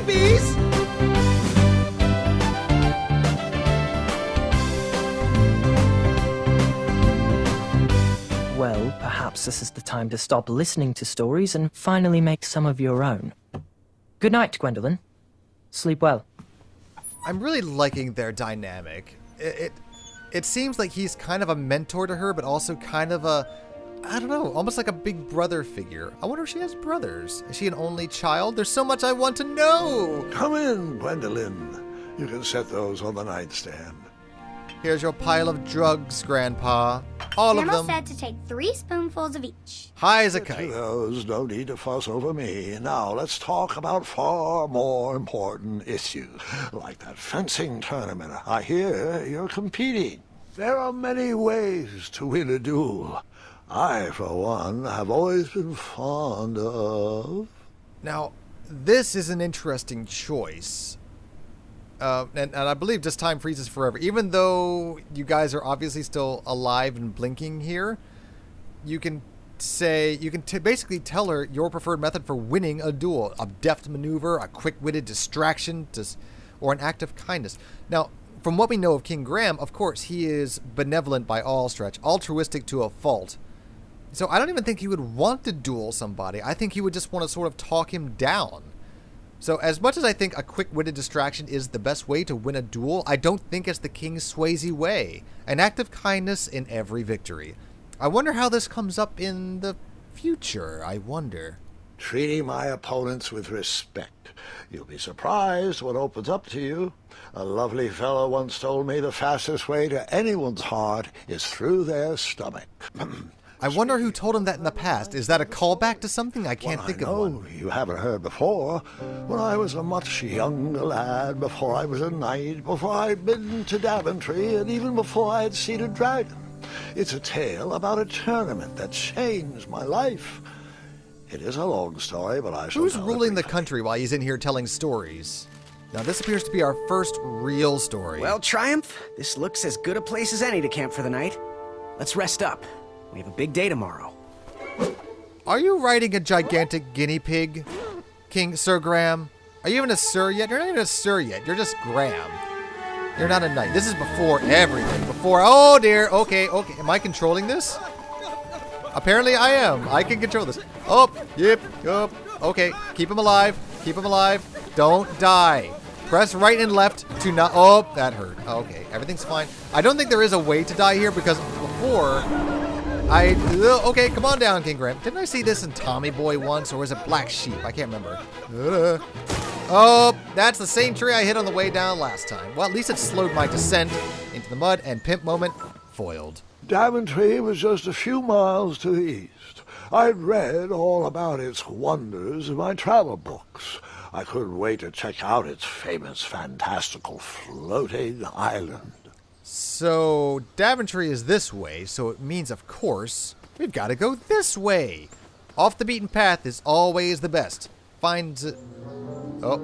babies! Well, perhaps this is the time to stop listening to stories and finally make some of your own. Good night, Gwendolyn. Sleep well. I'm really liking their dynamic. It seems like he's kind of a mentor to her, but also kind of a, I don't know, almost like a big brother figure. I wonder if she has brothers. Is she an only child? There's so much I want to know! Come in, Gwendolyn. You can set those on the nightstand. Here's your pile of drugs, Grandpa. All of them. Grandma said to take 3 spoonfuls of each. High as a kite. Those, no need to fuss over me. Now, let's talk about far more important issues, like that fencing tournament. I hear you're competing. There are many ways to win a duel. I, for one, have always been fond of... Now, this is an interesting choice. And I believe just time freezes forever. Even though you guys are obviously still alive and blinking here, you can say, you can basically tell her your preferred method for winning a duel. A deft maneuver, a quick-witted distraction, or an act of kindness. Now, from what we know of King Graham, of course, he is benevolent by all stretch, altruistic to a fault. So I don't even think he would want to duel somebody. I think he would just want to sort of talk him down. So as much as I think a quick-witted distraction is the best way to win a duel, I don't think it's the King Swayze way. An act of kindness in every victory. I wonder how this comes up in the future, I wonder. Treating my opponents with respect. You'll be surprised what opens up to you. A lovely fellow once told me the fastest way to anyone's heart is through their stomach. I wonder who told him that in the past. Is that a callback to something? I can't think of one. You haven't heard before. When I was a much younger lad, before I was a knight, before I'd been to Daventry, and even before I'd seen a dragon. It's a tale about a tournament that changed my life. It is a long story, but I shall tell it. Who's ruling the country while he's in here telling stories? Now, this appears to be our first real story. Well, Triumph, this looks as good a place as any to camp for the night. Let's rest up. We have a big day tomorrow. Are you riding a gigantic guinea pig, King Sir Graham? Are you even a Sir yet? You're not even a Sir yet. You're just Graham. You're not a knight. This is before everything. Before, oh dear. Okay, okay. Am I controlling this? Apparently I am. I can control this. Oh, yep, yep. Okay, keep him alive. Keep him alive. Don't die. Press right and left to not... Oh, that hurt. Okay, everything's fine. I don't think there is a way to die here because before... Okay, come on down, King Graham. Didn't I see this in Tommy Boy once, or was it Black Sheep? I can't remember. Oh, that's the same tree I hit on the way down last time. Well, at least it slowed my descent into the mud, and pimp moment foiled. Daventry was just a few miles to the east. I'd read all about its wonders in my travel books. I couldn't wait to check out its famous, fantastical floating island. So, Daventry is this way, so it means, of course, we've got to go this way. Off the beaten path is always the best. Oh.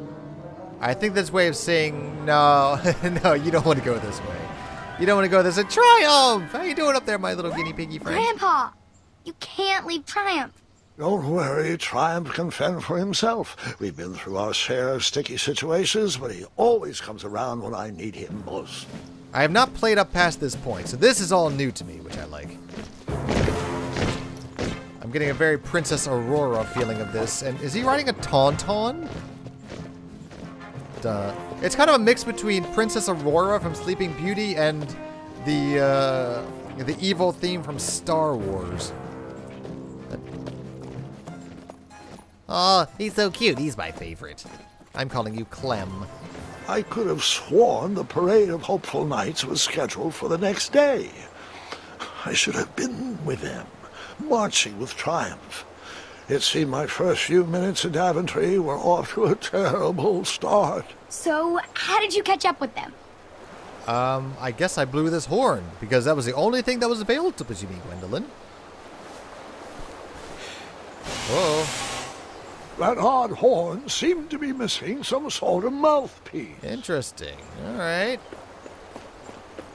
I think that's a way of saying, no, no, you don't want to go this way. You don't want to go this way. Triumph! How you doing up there, my little guinea piggy friend? Grandpa, you can't leave Triumph. Don't worry, Triumph can fend for himself. We've been through our share of sticky situations, but he always comes around when I need him most. I have not played up past this point, so this is all new to me, which I like. I'm getting a very Princess Aurora feeling of this. And is he riding a Tauntaun? Duh. It's kind of a mix between Princess Aurora from Sleeping Beauty and the evil theme from Star Wars. Oh, he's so cute. He's my favorite. I'm calling you Clem. I could have sworn the parade of hopeful knights was scheduled for the next day. I should have been with them, marching with Triumph. It seemed my first few minutes in Daventry were off to a terrible start. So, how did you catch up with them? I guess I blew this horn, because that was the only thing that was available to me, Gwendolyn. Whoa. That odd horn seemed to be missing some sort of mouthpiece. Interesting. All right.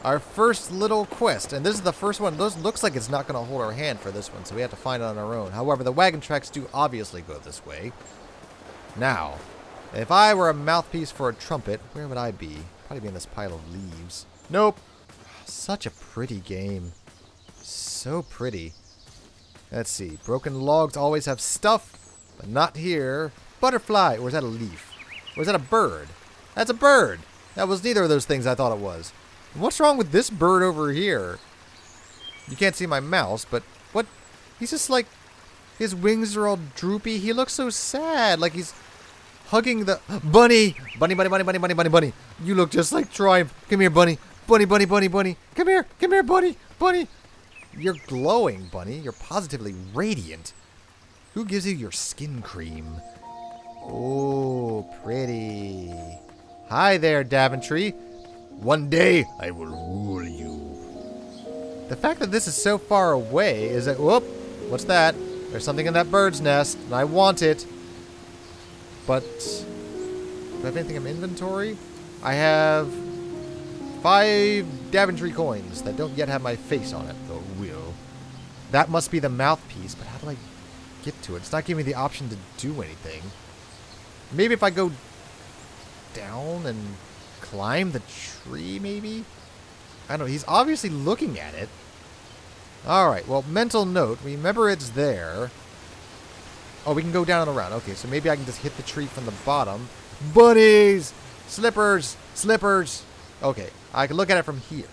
Our first little quest, and this is the first one. Those looks like it's not going to hold our hand for this one, so we have to find it on our own. However, the wagon tracks do obviously go this way. Now, If I were a mouthpiece for a trumpet, where would I be? Probably be in this pile of leaves. Nope. Such a pretty game. So pretty. Let's see. Broken logs always have stuff, but not here. Butterfly. Or is that a leaf? Or is that a bird? That's a bird. That was neither of those things I thought it was. What's wrong with this bird over here? You can't see my mouse, but what? He's just like, his wings are all droopy. He looks so sad, like he's hugging the bunny. Bunny, bunny, bunny, bunny, bunny, bunny, bunny. You look just like Triumph. Come here, bunny. Bunny, bunny, bunny, bunny. Come here, bunny, bunny. You're glowing, bunny. You're positively radiant. Who gives you your skin cream? Oh, pretty. Hi there, Daventry. One day, I will rule you. The fact that this is so far away is that... Whoop! What's that? There's something in that bird's nest, and I want it. But... do I have anything in inventory? I have... 5 Daventry coins that don't yet have my face on it, though will. That must be the mouthpiece, but how do I get to it? It's not giving me the option to do anything. Maybe if I go... down and climb the tree, maybe? I don't know. He's obviously looking at it. Alright, well, mental note. Remember it's there. Oh, we can go down and around. Okay, so maybe I can just hit the tree from the bottom. Bunnies! Slippers! Slippers! Okay, I can look at it from here.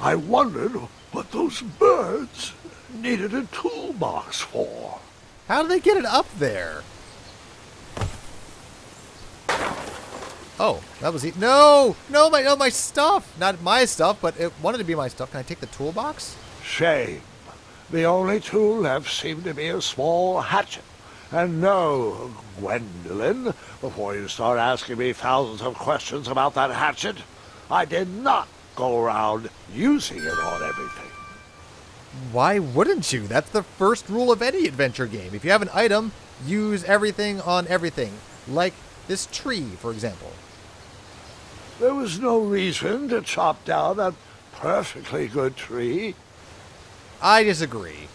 I wondered what those birds needed a toolbox for. How do they get it up there? Oh, that was it. No! No, my stuff! Not my stuff, but it wanted to be my stuff. Can I take the toolbox? Shame. The only tool left seemed to be a small hatchet. And no, Gwendolyn, before you start asking me thousands of questions about that hatchet, I did not go around using it on everything. Why wouldn't you? That's the first rule of any adventure game. If you have an item, use everything on everything. Like this tree, for example. There was no reason to chop down that perfectly good tree. I disagree.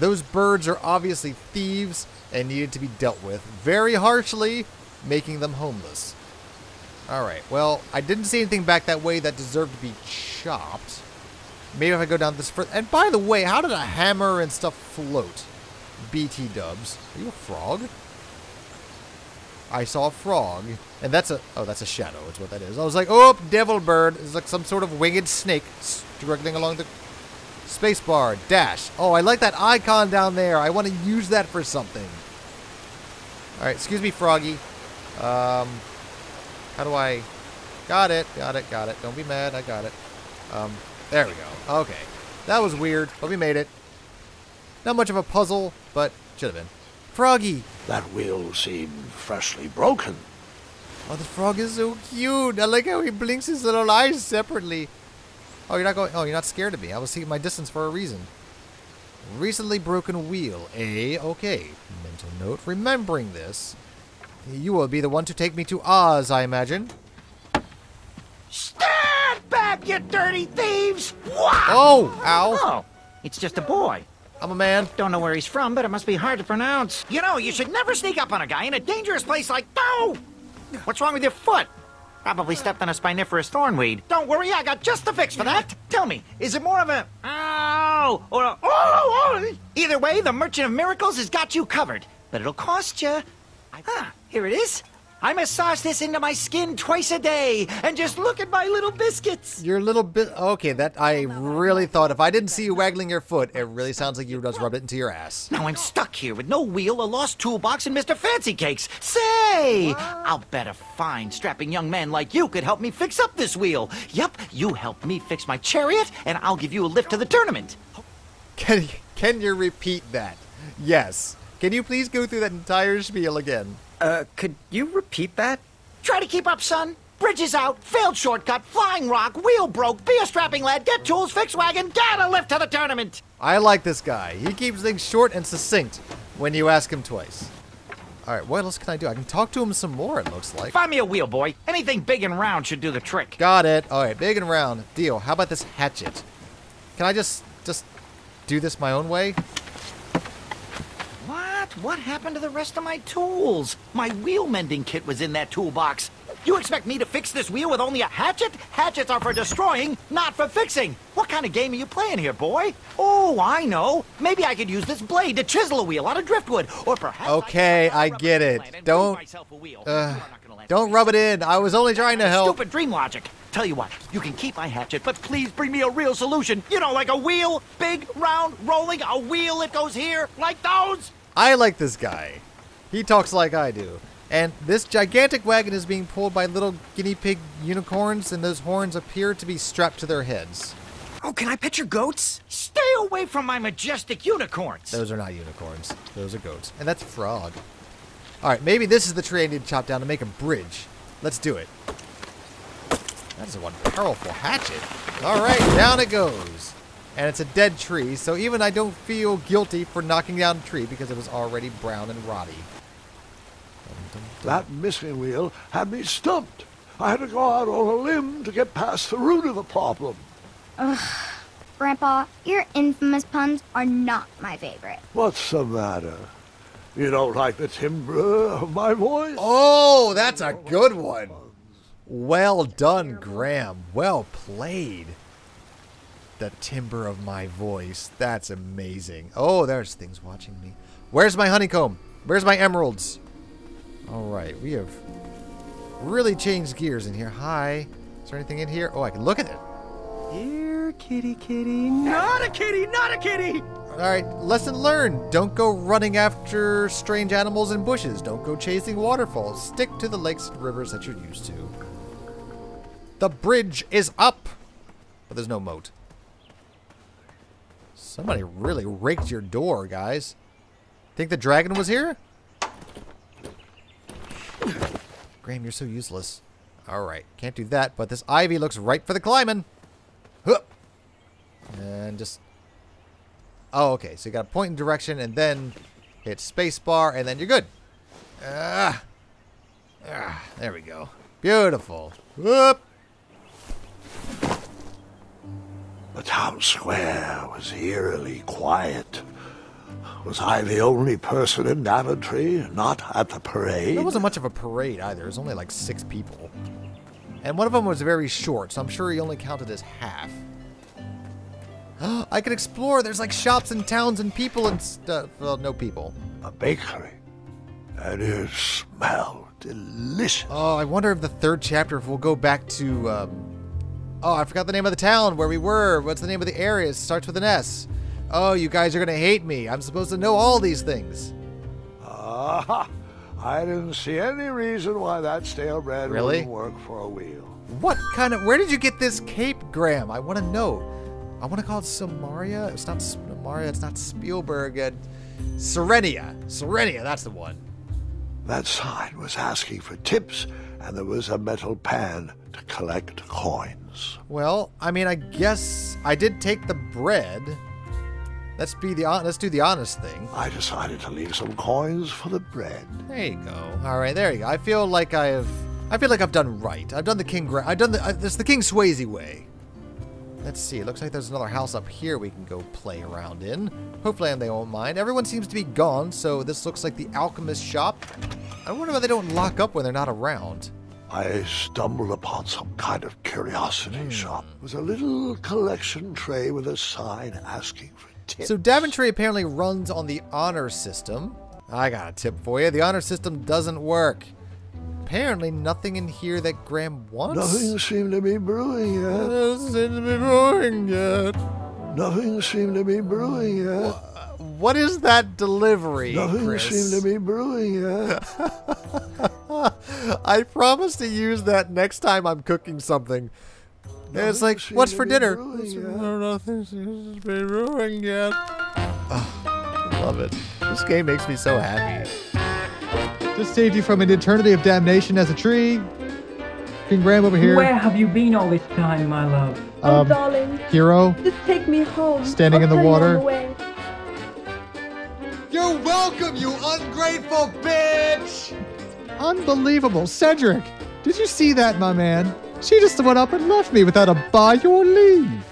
Those birds are obviously thieves and needed to be dealt with very harshly, making them homeless. Alright, well, I didn't see anything back that way that deserved to be chopped. Maybe if I go down this further... And by the way, how did a hammer and stuff float? BT dubs. Are you a frog? I saw a frog, and that's a... Oh, that's a shadow is what that is. I was like, oh, devil bird. It's like some sort of winged snake struggling along the space bar. Dash. Oh, I like that icon down there. I want to use that for something. All right, excuse me, Froggy. How do I... Got it, got it, got it. Don't be mad, I got it. There we go. Okay. That was weird, but we made it. Not much of a puzzle, but should have been. Froggy! That wheel seemed freshly broken. Oh, the frog is so cute. I like how he blinks his little eyes separately. Oh, you're not going... Oh, you're not scared of me. I was seeing my distance for a reason. Recently broken wheel, eh? Okay. Mental note. Remembering this, you will be the one to take me to Oz, I imagine. Stand back, you dirty thieves! Wow! Oh, ow. Oh, it's just a boy. I'm a man. Don't know where he's from, but it must be hard to pronounce. You know, you should never sneak up on a guy in a dangerous place like... Oh! What's wrong with your foot? Probably stepped on a spiniferous thornweed. Don't worry, I got just the fix for that. Tell me, is it more of a... Ow! Or a... Oh! Either way, the Merchant of Miracles has got you covered. But it'll cost you... Huh, here it is. I massage this into my skin twice a day, and just look at my little biscuits. Your little bit. Okay, that I really thought. If I didn't see you waggling your foot, it really sounds like you just rubbed it into your ass. Now I'm stuck here with no wheel, a lost toolbox, and Mr. Fancy Cakes. Say, I'll bet a fine, strapping young man like you could help me fix up this wheel. Yep, you help me fix my chariot, and I'll give you a lift to the tournament. Can you repeat that? Yes. Can you please go through that entire spiel again? Could you repeat that? Try to keep up, son. Bridges out, failed shortcut, flying rock, wheel broke, be a strapping lad, get tools, fix wagon, get a lift to the tournament. I like this guy. He keeps things short and succinct when you ask him twice. All right, what else can I do? I can talk to him some more, it looks like. Find me a wheel, boy. Anything big and round should do the trick. Got it. All right, big and round. Deal. How about this hatchet? Can I just do this my own way? What happened to the rest of my tools? My wheel mending kit was in that toolbox. You expect me to fix this wheel with only a hatchet? Hatchets are for destroying, not for fixing. What kind of game are you playing here, boy? Oh, I know. Maybe I could use this blade to chisel a wheel out of driftwood, or perhaps. Okay, I get it. Don't rub it in. I was only trying to help. Stupid dream logic. Tell you what, you can keep my hatchet, but please bring me a real solution. You know, like a wheel, big, round, rolling, a wheel that goes here, like those. I like this guy. He talks like I do. And this gigantic wagon is being pulled by little guinea pig unicorns, and those horns appear to be strapped to their heads. Oh, can I pet your goats? Stay away from my majestic unicorns. Those are not unicorns. Those are goats. And that's a frog. All right, maybe this is the tree I need to chop down to make a bridge. Let's do it. That is one powerful hatchet. All right, down it goes. And it's a dead tree, so even I don't feel guilty for knocking down a tree because it was already brown and rotty. That missing wheel had me stumped. I had to go out on a limb to get past the root of the problem. Ugh. Grandpa, your infamous puns are not my favorite. What's the matter? You don't like the timbre of my voice? Oh, that's a good one. Well done, Graham. Well played. The timbre of my voice. That's amazing. Oh, there's things watching me. Where's my honeycomb? Where's my emeralds? Alright, we have really changed gears in here. Hi. Is there anything in here? Oh, I can look at it. Here, kitty, kitty. Not a kitty, not a kitty! Alright, lesson learned. Don't go running after strange animals in bushes. Don't go chasing waterfalls. Stick to the lakes and rivers that you're used to. The bridge is up! But there's no moat. Somebody really raked your door, guys. Think the dragon was here? Graham, you're so useless. Alright, can't do that, but this ivy looks right for the climbing. Hup. And just... Oh, okay, so you gotta point in direction and then hit spacebar and then you're good. There we go. Beautiful. Whoop. The town square was eerily quiet. Was I the only person in Daventry not at the parade? There wasn't much of a parade either. It was only like 6 people. And one of them was very short, so I'm sure he only counted as half. I can explore. There's like shops and towns and people and stuff. Well, no people. A bakery. And it smelled delicious. Oh, I wonder if the 3rd chapter, if we'll go back to... Oh, I forgot the name of the town where we were. What's the name of the area? It starts with an S. Oh, you guys are going to hate me. I'm supposed to know all these things. Ah, I didn't see any reason why that stale bread wouldn't work for a wheel. What kind of... Where did you get this cape, Graham? I want to know. I want to call it Samaria. It's not Samaria. It's not Spielberg. Serenia. Serenia, that's the one. That sign was asking for tips, and there was a metal pan to collect coins. Well, I mean, I guess I did take the bread... Let's do the honest thing. I decided to leave some coins for the bread. There you go. All right, there you go. I feel like I've done right. I've done the King Graham. I've done the. It's the King Swayze way. Let's see. It looks like there's another house up here we can go play around in. Hopefully, they won't mind. Everyone seems to be gone, so this looks like the alchemist shop. I wonder why they don't lock up when they're not around. I stumbled upon some kind of curiosity shop. It was a little collection tray with a sign asking for. Tips. So Daventry apparently runs on the honor system. I got a tip for you. The honor system doesn't work. Apparently nothing in here that Graham wants. Nothing seemed to be brewing yet. Nothing seemed to be brewing yet. What is that delivery, Chris? Nothing seemed to be brewing yet. I promise to use that next time I'm cooking something. Nothing it's like, what's for dinner? Nothing's been ruined yet. Oh, I love it. This game makes me so happy. Just saved you from an eternity of damnation as a tree. King Graham over here. Where have you been all this time, my love? Oh, darling. Hero. Just take me home. Standing in the water. You're welcome, you ungrateful bitch! Unbelievable. Cedric, did you see that, my man? She just went up and left me without a buy or leave.